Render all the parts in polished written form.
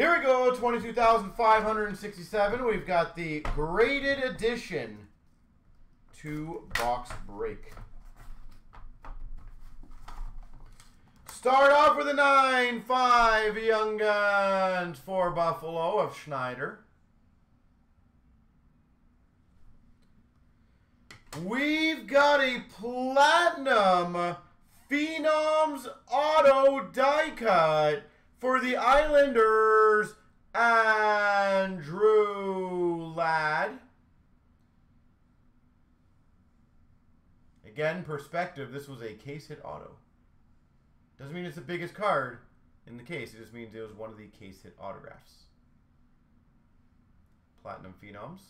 Here we go, 22,567. We've got the graded edition 2-box break. Start off with a 9-5 Young Guns for Buffalo of Schneider. We've got a Platinum Phenoms Auto Die Cut for the Islanders, Andrew Ladd. Again, perspective, this was a case hit auto. Doesn't mean it's the biggest card in the case. It just means it was one of the case hit autographs. Platinum Phenoms.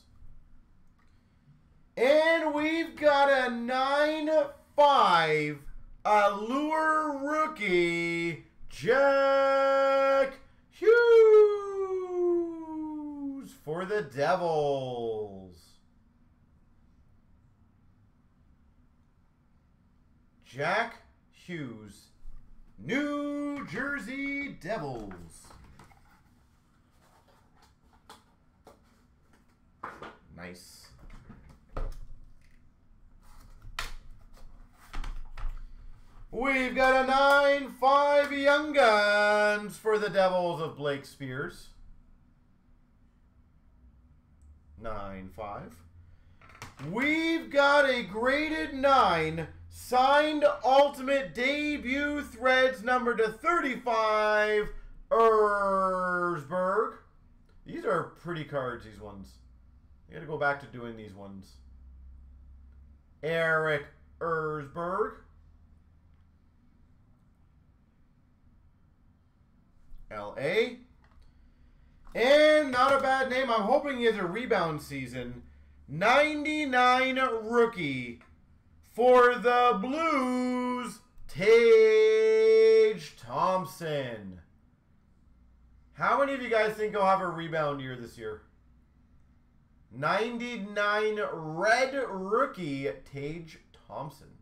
And we've got a 9-5 Allure rookie, Jack Hughes for the Devils. Jack Hughes, New Jersey Devils. Nice. We've got a 9-5 Young Guns for the Devils of Blake Spears. 9-5. We've got a graded 9 signed Ultimate Debut Threads number /35 Erzberg. These are pretty cards, these ones. You gotta go back to doing these ones. Eric Erzberg. L.A. And not a bad name. I'm hoping he has a rebound season. 99 rookie for the Blues, Tage Thompson. How many of you guys think he'll have a rebound year this year? 99 red rookie, Tage Thompson.